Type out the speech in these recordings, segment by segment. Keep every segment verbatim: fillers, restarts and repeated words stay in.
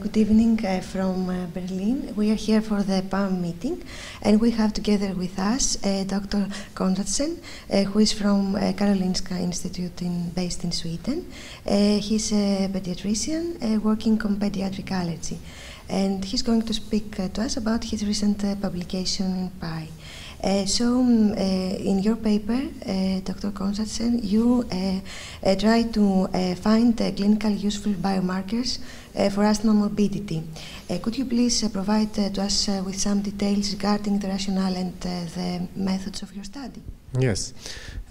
good evening uh, from uh, Berlin. We are here for the P A M meeting, and we have together with us uh, Doctor Konradsen, uh, who is from uh, Karolinska Institute in, based in Sweden. Uh, he's a pediatrician uh, working on pediatric allergy, and he's going to speak uh, to us about his recent uh, publication in P A I. Uh, so, um, uh, in your paper, uh, Doctor Konradsen, you uh, uh, try to uh, find uh, clinical useful biomarkers uh, for asthma morbidity. Uh, could you please uh, provide uh, to us uh, with some details regarding the rationale and uh, the methods of your study? Yes.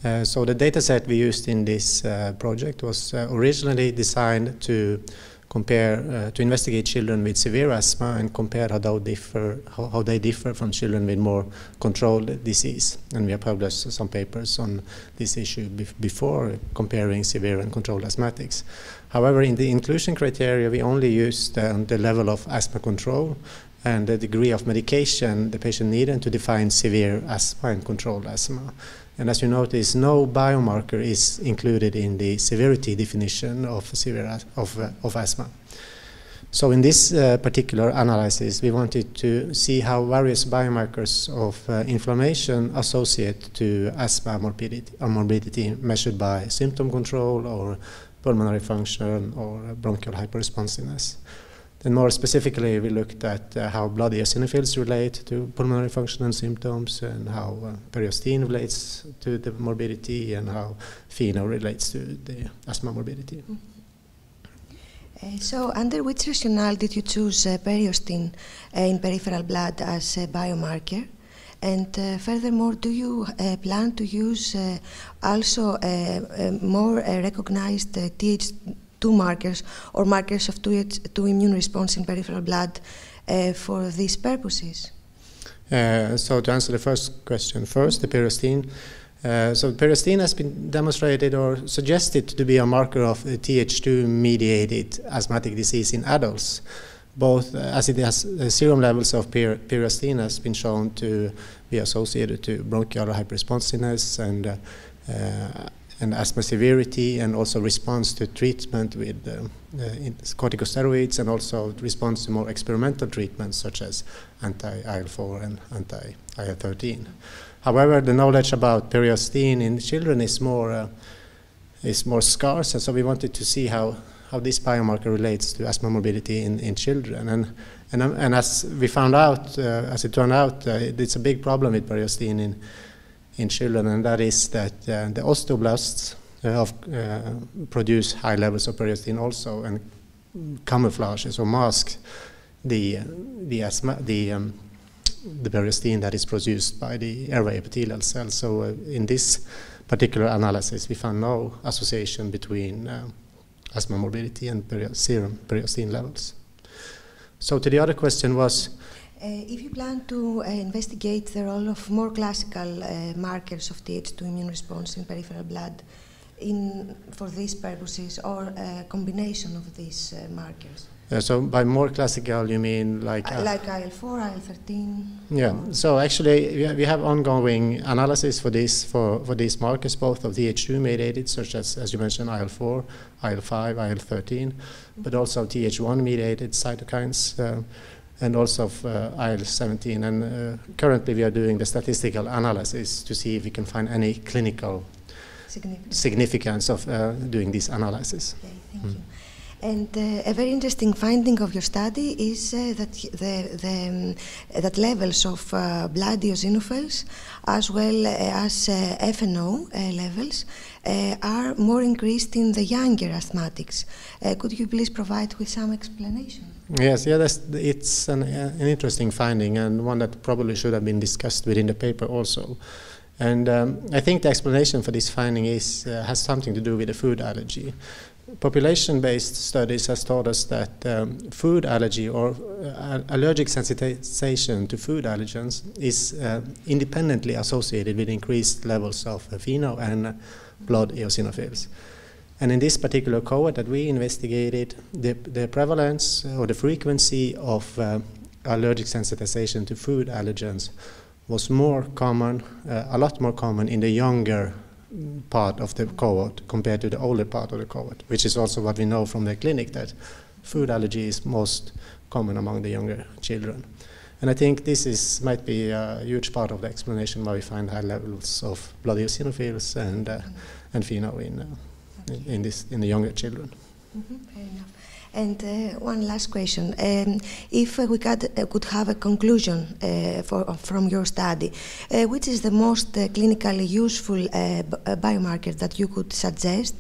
Uh, so, the dataset we used in this uh, project was uh, originally designed to compare, uh, to investigate children with severe asthma and compare how, differ, how, how they differ from children with more controlled disease. And we have published some papers on this issue bef before, comparing severe and controlled asthmatics. However, in the inclusion criteria, we only used um, the level of asthma control and the degree of medication the patient needed to define severe asthma and controlled asthma. And as you notice, no biomarker is included in the severity definition of severe of, uh, of asthma. So in this uh, particular analysis, we wanted to see how various biomarkers of uh, inflammation associate to asthma morbidity, or morbidity measured by symptom control or pulmonary function or bronchial hyperresponsiveness. Then more specifically, we looked at uh, how blood eosinophils relate to pulmonary function and symptoms, and how uh, periostin relates to the morbidity, and how feno relates to the asthma morbidity. Mm-hmm. uh, so under which rationale did you choose uh, periostin uh, in peripheral blood as a biomarker? And uh, furthermore, do you uh, plan to use uh, also uh, uh, more uh, recognized uh, T H two two markers or markers of two, two immune response in peripheral blood uh, for these purposes? Uh, so to answer the first question first, the periostin. Uh, so periostin has been demonstrated or suggested to be a marker of uh, T H two mediated asthmatic disease in adults, both uh, as it has uh, serum levels of per periostin has been shown to be associated to bronchial hyperresponsiveness and uh, uh, and asthma severity, and also response to treatment with uh, uh, corticosteroids, and also response to more experimental treatments such as anti I L four and anti I L thirteen. However, the knowledge about periostin in children is more uh, is more scarce, and so we wanted to see how how this biomarker relates to asthma morbidity in, in children. And and um, and as we found out, uh, as it turned out, uh, it's a big problem with periostin in. In children, and that is that uh, the osteoblasts uh, have, uh, produce high levels of periostin also, and camouflages or masks the uh, the asthma the um, the periostin that is produced by the airway epithelial cells. So uh, in this particular analysis, we found no association between uh, asthma morbidity and peri serum periostin levels. So to the other question was, Uh, if you plan to uh, investigate the role of more classical uh, markers of T H two immune response in peripheral blood in, for these purposes, or a combination of these uh, markers? Yeah, so by more classical you mean like... Uh, like I L four, I L thirteen? Yeah, so actually we have ongoing analysis for, this, for, for these markers, both of T H two mediated, such as, as you mentioned, I L four, I L five, I L thirteen, but also T H one mediated cytokines. Uh, and also of uh, I L seventeen, and uh, currently we are doing the statistical analysis to see if we can find any clinical significance, significance of uh, doing this analysis. Okay, thank mm. you. And uh, a very interesting finding of your study is uh, that the, the um, that levels of uh, blood eosinophils, as well as uh, feno uh, levels, uh, are more increased in the younger asthmatics. Uh, could you please provide with some explanation? Yes, yeah, that's, it's an, uh, an interesting finding, and one that probably should have been discussed within the paper also. And um, I think the explanation for this finding is uh, has something to do with the food allergy. Population-based studies has taught us that um, food allergy or uh, allergic sensitization to food allergens is uh, independently associated with increased levels of feno and blood eosinophils. And in this particular cohort that we investigated, the, the prevalence or the frequency of uh, allergic sensitization to food allergens was more common, uh, a lot more common in the younger part of the cohort compared to the older part of the cohort, which is also what we know from the clinic, that food allergy is most common among the younger children. And I think this is, might be a huge part of the explanation why we find high levels of blood eosinophils and, uh, and pheno in, uh, okay. in, in, this, in the younger children. Mm-hmm. Fair enough. And uh, one last question. Um, if uh, we could, uh, could have a conclusion uh, for, from your study, uh, which is the most uh, clinically useful uh, b uh, biomarker that you could suggest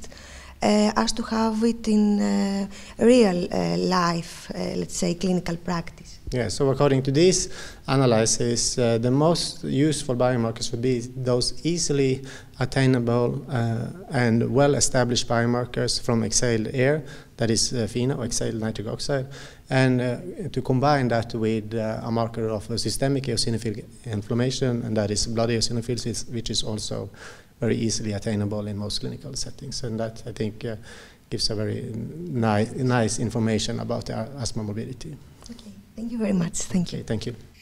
uh, as to have it in uh, real uh, life, uh, let's say, clinical practice? Yeah, so according to this analysis, uh, the most useful biomarkers would be those easily attainable uh, and well-established biomarkers from exhaled air, that is uh, feno, exhaled nitric oxide, and uh, to combine that with uh, a marker of a systemic eosinophil inflammation, and that is blood eosinophils, which is also very easily attainable in most clinical settings. And that, I think, uh, gives a very ni nice information about the asthma morbidity. Okay. Thank you very much. Thank you. Okay, thank you.